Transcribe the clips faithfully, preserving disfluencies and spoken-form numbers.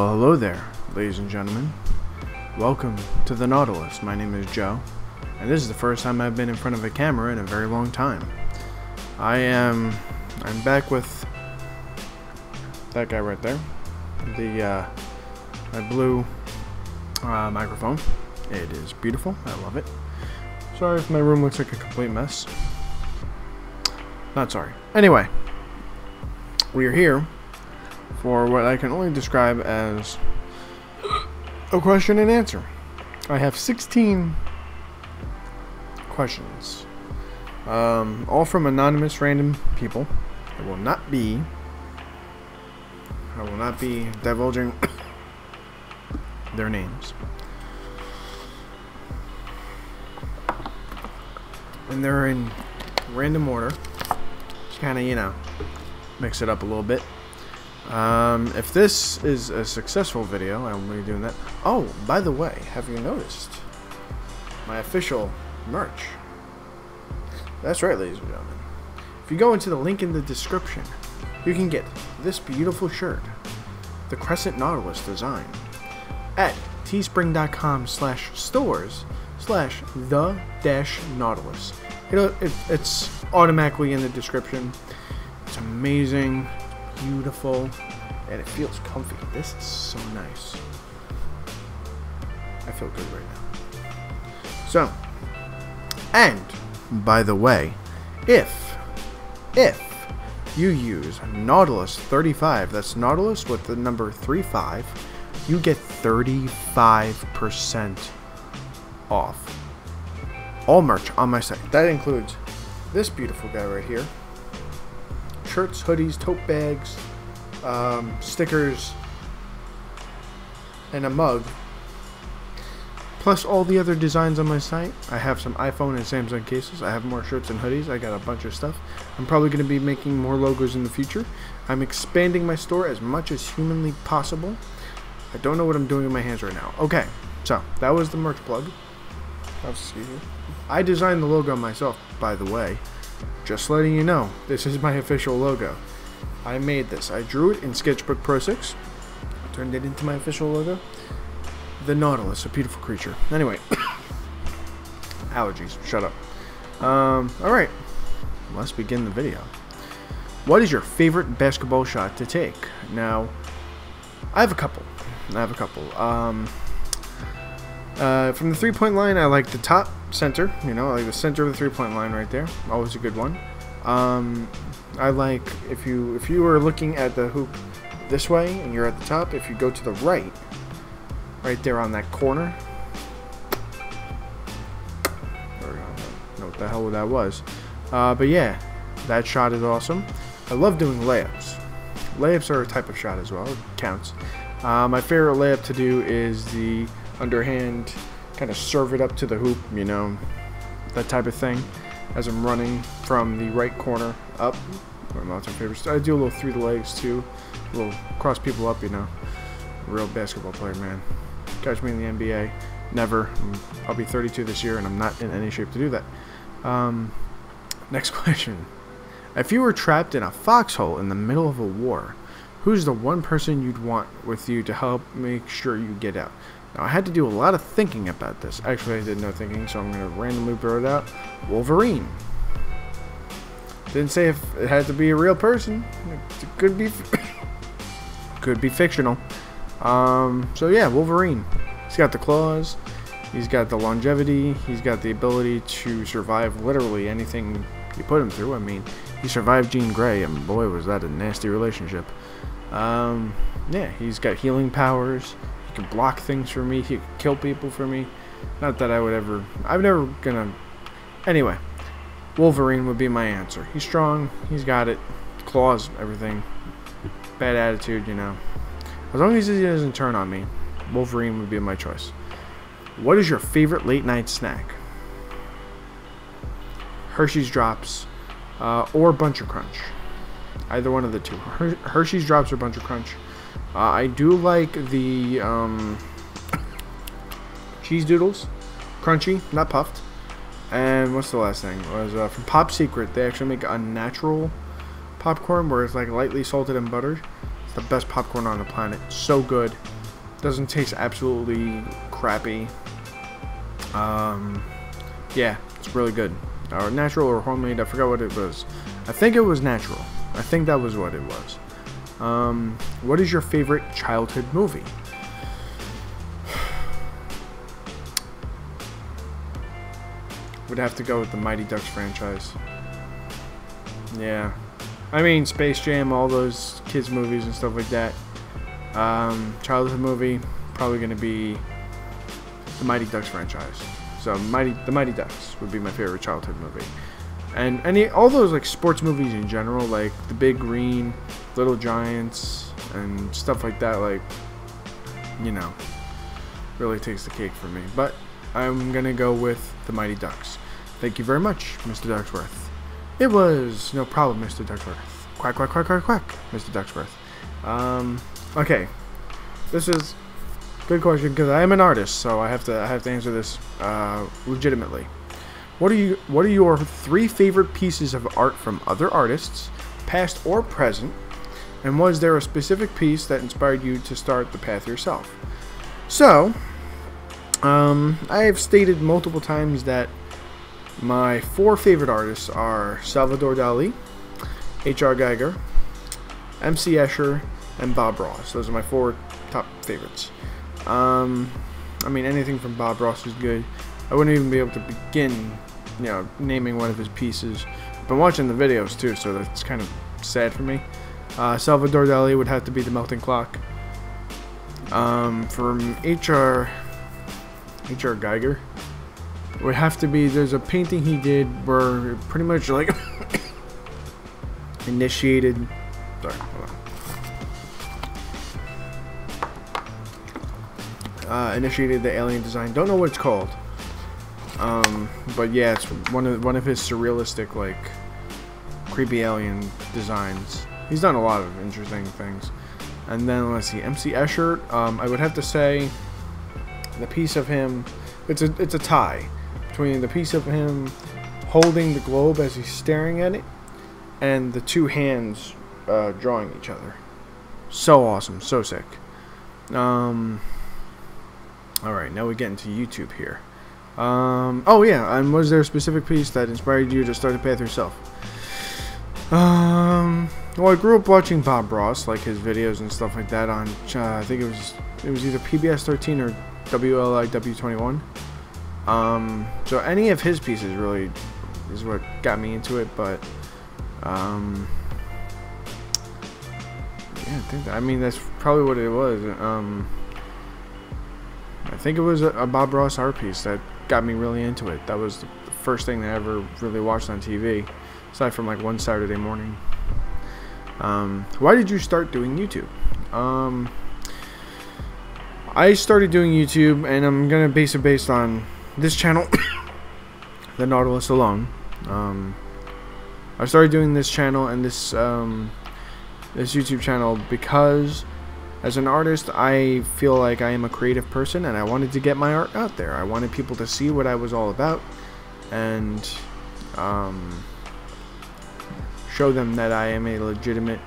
Well, hello there, ladies and gentlemen. Welcome to the Nautilus. My name is Joe, and this is the first time I've been in front of a camera in a very long time. I am... I'm back with that guy right there. The, uh, my blue uh, microphone. It is beautiful. I love it. Sorry if my room looks like a complete mess. Not sorry. Anyway, we are here for what I can only describe as a question and answer. I have sixteen questions, um, all from anonymous random people. I will not be, I will not be divulging their names. And they're in random order. Just kind of, you know, mix it up a little bit. Um, if this is a successful video, I will be doing that. Oh, by the way, have you noticed my official merch? That's right, ladies and gentlemen. If you go into the link in the description, you can get this beautiful shirt, the Crescent Nautilus design, at teespring.com slash stores slash the dash Nautilus. You know, it, it's automatically in the description. It's amazing. Beautiful, and it feels comfy. This is so nice. I feel good right now. So, and by the way, if if you use Nautilus thirty-five, that's Nautilus with the number three five, you get thirty-five percent off all merch on my site. That includes this beautiful guy right here. Shirts, hoodies, tote bags, um, stickers, and a mug. Plus all the other designs on my site. I have some iPhone and Samsung cases. I have more shirts and hoodies. I got a bunch of stuff. I'm probably going to be making more logos in the future. I'm expanding my store as much as humanly possible. I don't know what I'm doing with my hands right now. Okay, so that was the merch plug. Excuse me. I designed the logo myself, by the way. Just letting you know, this is my official logo. I made this. I drew it in Sketchbook Pro six. Turned it into my official logo. The Nautilus, a beautiful creature. Anyway. Allergies. Shut up. Um, Alright. Let's begin the video. What is your favorite basketball shot to take? Now, I have a couple. I have a couple. Um, uh, from the three-point line, I like the top. Center, you know, like the center of the three-point line right there. Always a good one. Um, I like if you if you are looking at the hoop this way and you're at the top. If you go to the right, right there on that corner. I don't know what the hell that was, uh, but yeah, that shot is awesome. I love doing layups. Layups are a type of shot as well. It counts. Uh, my favorite layup to do is the underhand. Kind of serve it up to the hoop, you know, that type of thing. As I'm running from the right corner up, I do a little through the legs too, a little cross people up, you know. Real basketball player, man. Catch me in the N B A, never. I'll be thirty-two this year, and I'm not in any shape to do that. Um, next question: if you were trapped in a foxhole in the middle of a war, who's the one person you'd want with you to help make sure you get out? Now, I had to do a lot of thinking about this. Actually, I did no thinking, so I'm going to randomly throw it out. Wolverine. Didn't say if it had to be a real person. It could be could be fictional. Um, so, yeah, Wolverine. He's got the claws. He's got the longevity. He's got the ability to survive literally anything you put him through. I mean, he survived Jean Grey, and boy, was that a nasty relationship. Um, yeah, he's got healing powers. He can block things for me. He can kill people for me. Not that I would ever... I'm never gonna... Anyway. Wolverine would be my answer. He's strong. He's got it. Claws, everything. Bad attitude, you know. As long as he doesn't turn on me, Wolverine would be my choice. What is your favorite late night snack? Hershey's Drops uh, or Buncher Crunch. Either one of the two. Her Hershey's Drops or Buncher Crunch. Uh, I do like the um, cheese doodles, crunchy, not puffed. And what's the last thing? It was uh, from Pop Secret. They actually make a natural popcorn where it's like lightly salted and buttered. It's the best popcorn on the planet. So good. Doesn't taste absolutely crappy. Um, yeah, it's really good. Or natural or homemade. I forgot what it was. I think it was natural. I think that was what it was. Um, what is your favorite childhood movie? Would have to go with the Mighty Ducks franchise. Yeah. I mean, Space Jam, all those kids' movies and stuff like that. Um, childhood movie, probably going to be the Mighty Ducks franchise. So Mighty, the Mighty Ducks would be my favorite childhood movie. And any all those like sports movies in general, like The Big Green, Little Giants, and stuff like that, like, you know, really takes the cake for me. But I'm going to go with the Mighty Ducks. Thank you very much, Mister Ducksworth. It was no problem, Mister Ducksworth. Quack, quack, quack, quack, quack, Mister Ducksworth. Um, okay. This is a good question because I am an artist, so I have to I have to answer this uh, legitimately. What are you What are your three favorite pieces of art from other artists, past or present? And was there a specific piece that inspired you to start the path yourself? So, um, I have stated multiple times that my four favorite artists are Salvador Dali, H R Giger, M C Escher, and Bob Ross. Those are my four top favorites. Um, I mean, anything from Bob Ross is good. I wouldn't even be able to begin, you know, naming one of his pieces. I've been watching the videos too, so that's kind of sad for me. Uh, Salvador Dali would have to be The Melting Clock. Um, from H R H R Giger, would have to be, there's a painting he did where pretty much like initiated, sorry, hold on. Uh, initiated the alien design. Don't know what it's called, um, but yeah, it's one of one of his surrealistic, like, creepy alien designs. He's done a lot of interesting things. And then let's see, M C Escher. Um, I would have to say the piece of him. It's a it's a tie between the piece of him holding the globe as he's staring at it and the two hands uh, drawing each other. So awesome, so sick. Um, all right, now we get into YouTube here. Um, oh yeah, and was there a specific piece that inspired you to start a path yourself? Um, well, I grew up watching Bob Ross, like his videos and stuff like that on uh, I think it was it was either P B S thirteen or W L I W twenty-one. Um, so any of his pieces really is what got me into it, but um, yeah, I think that, I mean, that's probably what it was. Um, I think it was a, a Bob Ross art piece that got me really into it. That was the first thing that I ever really watched on T V, aside from like one Saturday morning. Um, why did you start doing YouTube? Um, I started doing YouTube, and I'm gonna base it based on this channel, The Nautilus alone. Um, I started doing this channel and this um, this YouTube channel because, as an artist, I feel like I am a creative person, and I wanted to get my art out there. I wanted people to see what I was all about, and um, show them that I am a legitimate,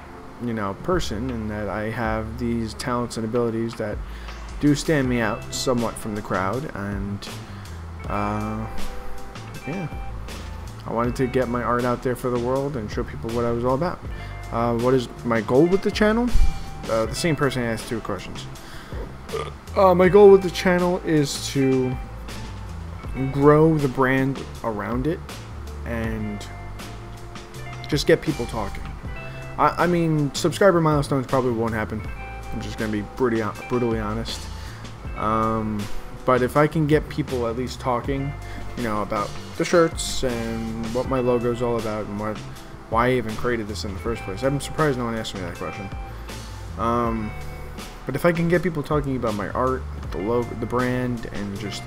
you know, person, and that I have these talents and abilities that do stand me out somewhat from the crowd. And uh, yeah, I wanted to get my art out there for the world and show people what I was all about. Uh, what is my goal with the channel? Uh, the same person asked two questions. Uh, my goal with the channel is to grow the brand around it and just get people talking. I, I mean, subscriber milestones probably won't happen. I'm just gonna be pretty brutally honest. Um, but if I can get people at least talking, you know, about the shirts and what my logo is all about and what, why I even created this in the first place. I'm surprised no one asked me that question. Um, but if I can get people talking about my art, the logo, the brand, and just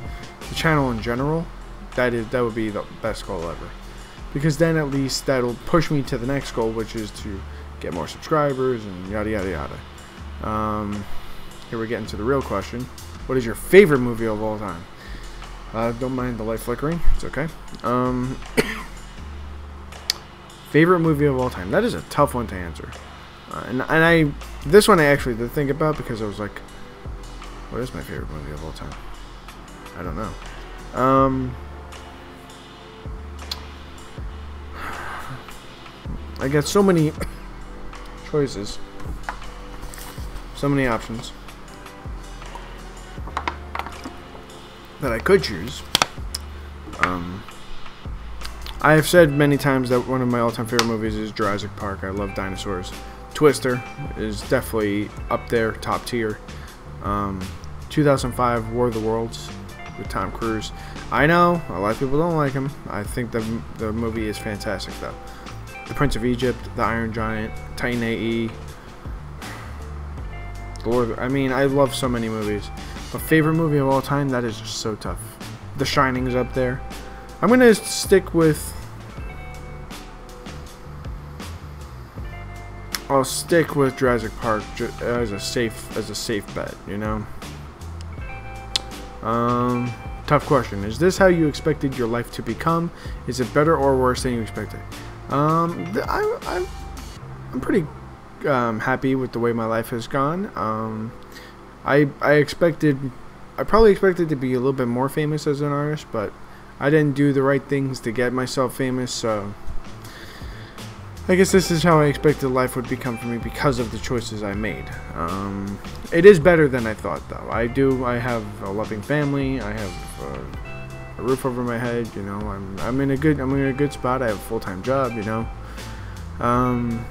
the channel in general, that is that would be the best goal ever. Because then at least that'll push me to the next goal, which is to get more subscribers and yada yada yada. Um, here we're getting to the real question. What is your favorite movie of all time? Uh, don't mind the light flickering. It's okay. Um, favorite movie of all time. That is a tough one to answer. Uh, and, and I, this one I actually did think about because I was like, what is my favorite movie of all time? I don't know. Um, I got so many choices, so many options that I could choose. Um, I have said many times that one of my all-time favorite movies is Jurassic Park. I love dinosaurs. Twister is definitely up there, top tier. Um, two thousand five War of the Worlds with Tom Cruise. I know a lot of people don't like him. I think the, the movie is fantastic though. The Prince of Egypt, The Iron Giant, Titan A E Lord, I mean, I love so many movies. But favorite movie of all time, that is just so tough. The Shining is up there. I'm gonna stick with. I'll stick with Jurassic Park as a safe as a safe bet, you know. Um, tough question. Is this how you expected your life to become? Is it better or worse than you expected? Um, I, I, I'm pretty um, happy with the way my life has gone. Um, I I expected, I probably expected to be a little bit more famous as an artist, but I didn't do the right things to get myself famous, so I guess this is how I expected life would become for me because of the choices I made. Um, it is better than I thought, though. I do. I have a loving family. I have uh, a roof over my head. You know, I'm I'm in a good I'm in a good spot. I have a full-time job. You know, um,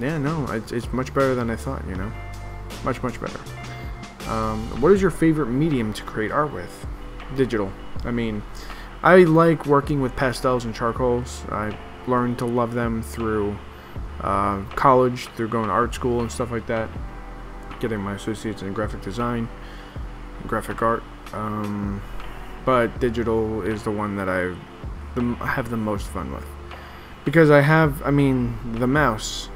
yeah, no, it's it's much better than I thought. You know, much much better. Um, what is your favorite medium to create art with? Digital. I mean, I like working with pastels and charcoals. I learned to love them through uh, college, through going to art school and stuff like that, getting my associates in graphic design, graphic art, um, but digital is the one that I the, have the most fun with, because I have, I mean, the mouse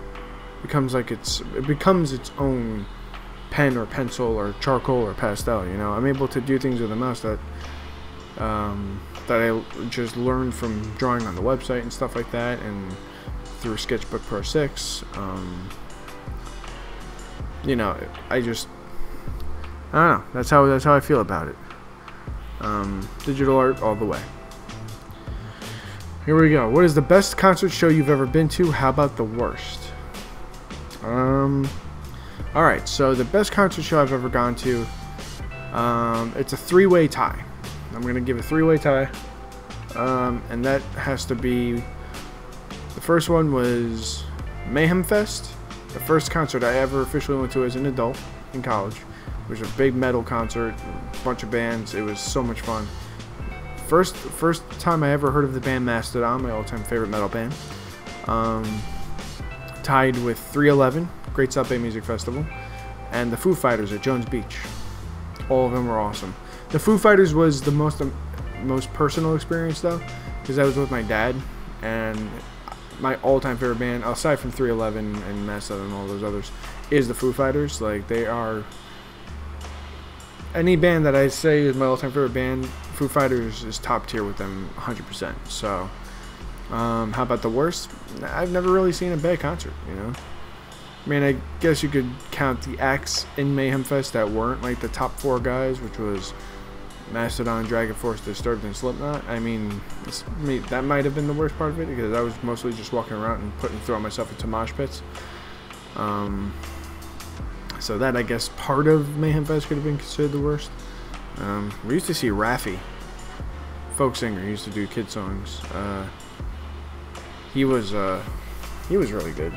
becomes like it's, it becomes its own pen or pencil or charcoal or pastel, you know. I'm able to do things with the mouse that um, that I just learned from drawing on the website and stuff like that, and through Sketchbook Pro six. Um, you know, I just, I don't know. That's how that's how I feel about it. Um, digital art all the way. Here we go. What is the best concert show you've ever been to? How about the worst? Um, all right. So the best concert show I've ever gone to. Um, it's a three-way tie. I'm going to give a three-way tie, um, and that has to be, the first one was Mayhem Fest, the first concert I ever officially went to as an adult in college, which was a big metal concert, a bunch of bands, it was so much fun. First first time I ever heard of the band Mastodon, my all-time favorite metal band, um, tied with three eleven, Great South Bay Music Festival, and the Foo Fighters at Jones Beach. All of them were awesome. The Foo Fighters was the most um, most personal experience though, because I was with my dad, and my all-time favorite band, aside from three eleven and Mastodon and all those others, is the Foo Fighters. Like, they are, any band that I say is my all-time favorite band, Foo Fighters is top tier with them one hundred percent. So, um, how about the worst? I've never really seen a bad concert, you know? I mean, I guess you could count the acts in Mayhem Fest that weren't like the top four guys, which was Mastodon, Dragon Force, Disturbed, and Slipknot. I mean, it's, I mean, that might have been the worst part of it, because I was mostly just walking around and putting throwing myself into mosh pits. Um, so that, I guess, part of Mayhem Fest could have been considered the worst. Um, we used to see Raffy, folk singer. He used to do kid songs. Uh, he was uh, he was really good.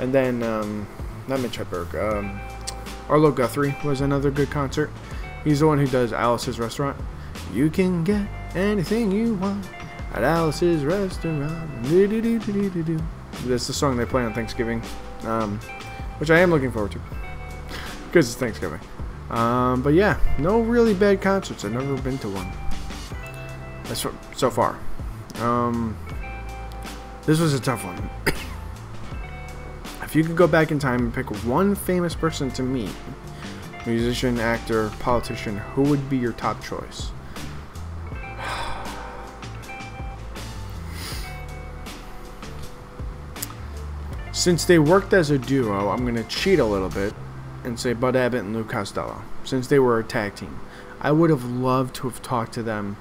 And then um, not Mitch Hedberg. Um, Arlo Guthrie was another good concert. He's the one who does Alice's Restaurant. You can get anything you want at Alice's Restaurant. Do, do, do, do, do, do. That's the song they play on Thanksgiving, um, which I am looking forward to because it's Thanksgiving. Um, but yeah, no really bad concerts. I've never been to one. That's so, so far. Um, this was a tough one. If you could go back in time and pick one famous person to meet, musician, actor, politician, who would be your top choice? Since they worked as a duo, I'm going to cheat a little bit and say Bud Abbott and Lou Costello, since they were a tag team. I would have loved to have talked to them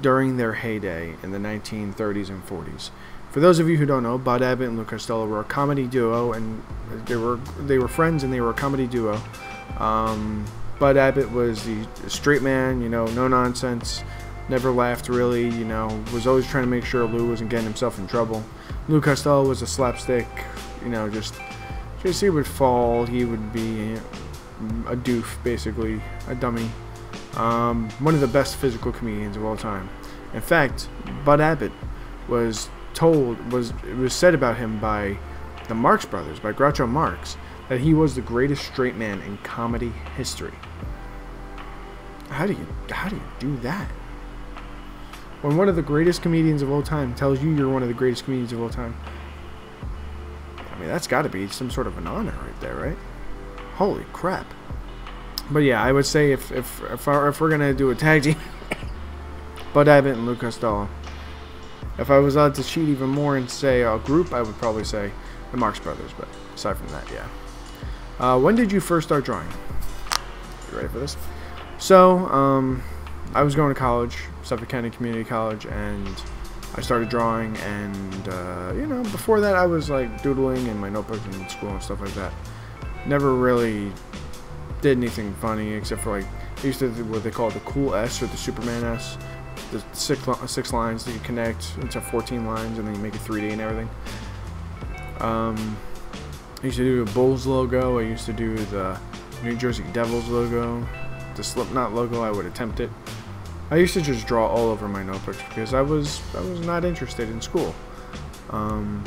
during their heyday in the nineteen thirties and forties. For those of you who don't know, Bud Abbott and Lou Costello were a comedy duo, and they were they were friends, and they were a comedy duo. Um, Bud Abbott was the straight man, you know, no nonsense, never laughed really, you know, was always trying to make sure Lou wasn't getting himself in trouble. Lou Costello was a slapstick, you know, just just he would fall, he would be a doof, basically, a dummy. Um, one of the best physical comedians of all time. In fact, Bud Abbott was told, was it was said about him by the Marx Brothers, by Groucho Marx, that he was the greatest straight man in comedy history. How do you, how do you do that? When one of the greatest comedians of all time tells you you're one of the greatest comedians of all time, I mean, that's got to be some sort of an honor right there, right? Holy crap. But yeah, I would say if if if, I, if we're gonna do a tag team, Bud Abbott and Lou Costello. If I was allowed to cheat even more and say a group, I would probably say the Marx Brothers. But aside from that, yeah. Uh, when did you first start drawing? You ready for this? So um, I was going to college, Suffolk County Community College, and I started drawing. And uh, you know, before that, I was like doodling in my notebook in school and stuff like that. Never really did anything funny except for like I used to do what they call the cool S or the Superman S, the six six lines that you connect into fourteen lines and then you make it three D and everything. Um, I used to do the Bulls logo. I used to do the New Jersey Devils logo, the Slipknot logo. I would attempt it. I used to just draw all over my notebooks because I was I was not interested in school. Um,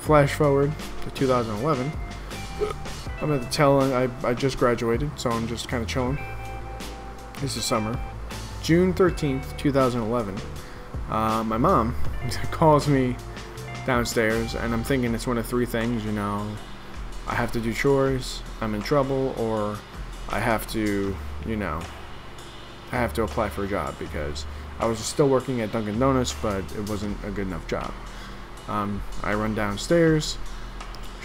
flash forward to two thousand eleven. I'm at the tail end. I, I just graduated, so I'm just kind of chilling. This is summer. June thirteenth, two thousand eleven. Uh, my mom calls me downstairs, and I'm thinking it's one of three things, you know. I have to do chores, I'm in trouble, or I have to, you know, I have to apply for a job because I was still working at Dunkin' Donuts, but it wasn't a good enough job. Um, I run downstairs.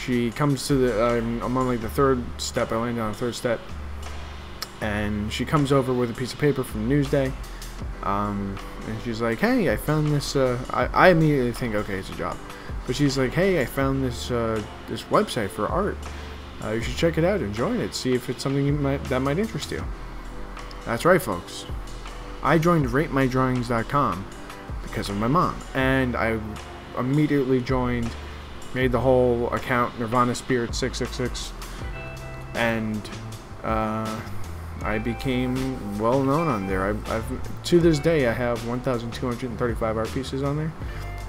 She comes to the, I'm, I'm on like the third step, I land on the third step, and she comes over with a piece of paper from Newsday, um, and she's like, hey, I found this, uh, I, I immediately think, okay, it's a job, but she's like, hey, I found this, uh, this website for art, uh, you should check it out and join it, see if it's something you might, that might interest you. That's right, folks, I joined rate my drawings dot com because of my mom, and I immediately joined. Made the whole account Nirvana Spirit six six six, and uh, I became well known on there. I, I've to this day I have one thousand two hundred thirty-five art pieces on there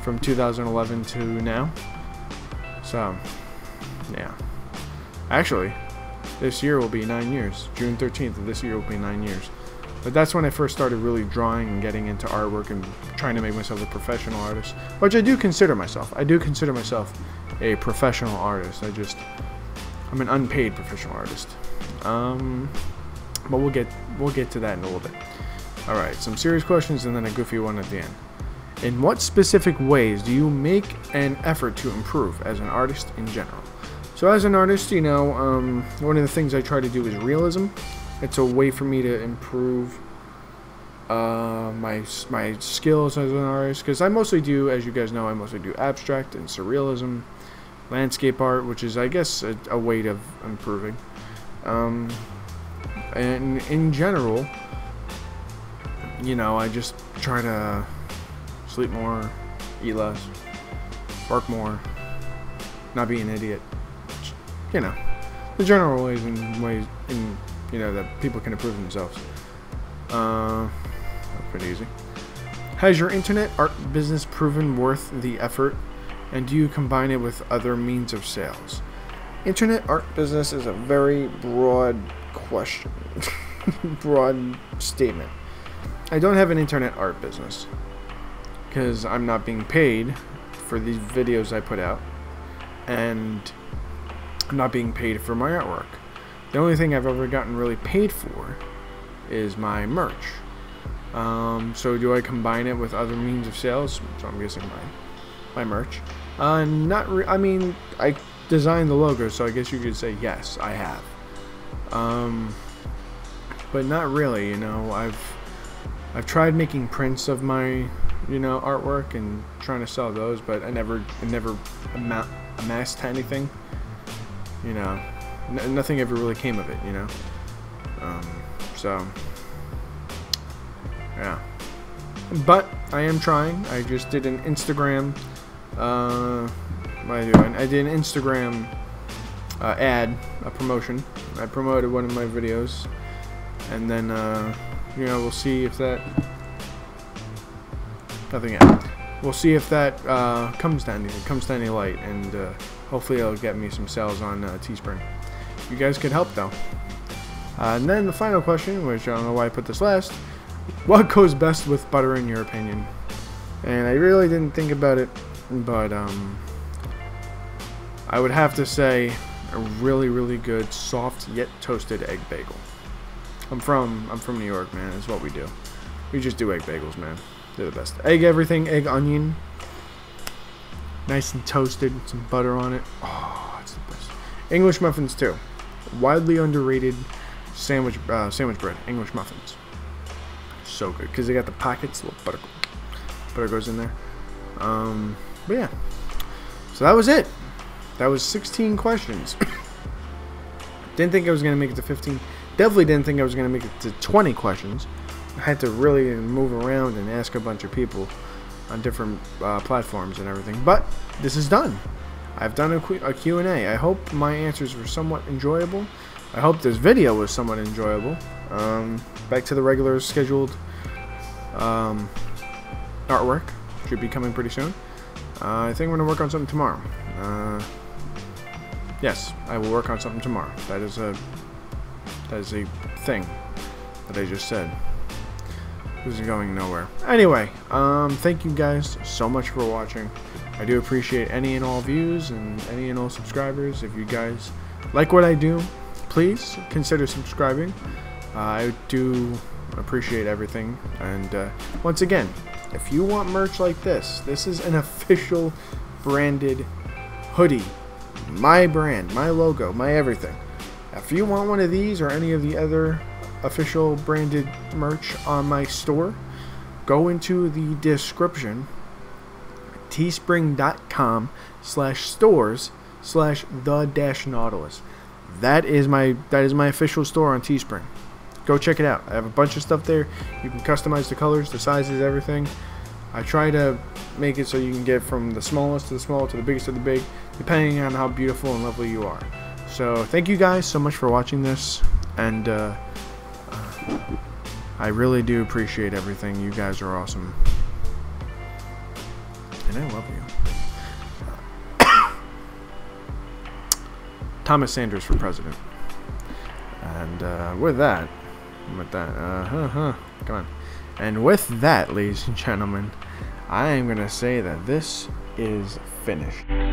from two thousand eleven to now. So yeah, actually, this year will be nine years. June thirteenth of this year will be nine years. But that's when I first started really drawing and getting into artwork and trying to make myself a professional artist, which I do consider myself. I do consider myself a professional artist. I just, I'm an unpaid professional artist. Um, but we'll get, we'll get to that in a little bit. All right, some serious questions and then a goofy one at the end. In what specific ways do you make an effort to improve as an artist in general? So as an artist, you know, um, one of the things I try to do is realism. It's a way for me to improve uh, my my skills as an artist, because I mostly do, as you guys know, I mostly do abstract and surrealism, landscape art, which is, I guess, a, a way of improving. Um, and in general, you know, I just try to sleep more, eat less, work more, not be an idiot. You know, the general ways and ways in. You know, that people can improve themselves. Uh, pretty easy. Has your internet art business proven worth the effort, and do you combine it with other means of sales? Internet art business is a very broad question, broad statement. I don't have an internet art business because I'm not being paid for these videos I put out, and I'm not being paid for my artwork. The only thing I've ever gotten really paid for is my merch. Um, so do I combine it with other means of sales? So I'm guessing my, my merch. Uh, not re I mean, I designed the logo, so I guess you could say yes, I have. Um, but not really, you know. I've I've tried making prints of my, you know, artwork and trying to sell those, but I never I never am amassed to anything. You know, N nothing ever really came of it, you know. Um, so yeah, but I am trying. I just did an Instagram. Uh, what am I doing? I did an Instagram uh, ad, a promotion. I promoted one of my videos, and then uh, you know, we'll see if that. Nothing yet. We'll see if that uh, comes to any comes to any light, and uh, hopefully it'll get me some sales on uh, Teespring. You guys could help though. Uh, and then the final question, which I don't know why I put this last. What goes best with butter in your opinion? And I really didn't think about it, but um, I would have to say a really, really good soft yet toasted egg bagel. I'm from I'm from New York, man. It's what we do. We just do egg bagels, man. They're the best. Egg everything, egg onion, nice and toasted, some butter on it. Oh, it's the best. English muffins too, widely underrated sandwich uh, sandwich bread. English muffins. So good because they got the pockets, little butter, butter goes in there. Um, but yeah, so that was it. That was sixteen questions. Didn't think I was gonna make it to fifteen. Definitely didn't think I was gonna make it to twenty questions. I had to really move around and ask a bunch of people on different uh, platforms and everything. But this is done. I've done a Q and A. I hope my answers were somewhat enjoyable. I hope this video was somewhat enjoyable. Um, back to the regular scheduled um, artwork. Should be coming pretty soon. Uh, I think we're going to work on something tomorrow. Uh, yes, I will work on something tomorrow. That is a that is a thing that I just said. This is going nowhere. Anyway, um, thank you guys so much for watching. I do appreciate any and all views and any and all subscribers. If you guys like what I do, please consider subscribing. Uh, I do appreciate everything. And uh, once again, if you want merch like this, this is an official branded hoodie. My brand, my logo, my everything. If you want one of these or any of the other official branded merch on my store, go into the description, teespring.com slash stores slash the dash nautilus. That is my that is my official store on Teespring. Go check it out. I have a bunch of stuff there. You can customize the colors, the sizes, everything. I try to make it so you can get from the smallest to the small to the biggest to the big, depending on how beautiful and lovely you are. So thank you guys so much for watching this, and uh, I really do appreciate everything. You guys are awesome, and I love you. Thomas Sanders for president. And uh, with that, with that, uh, huh, huh, come on. And with that, ladies and gentlemen, I am going to say that this is finished.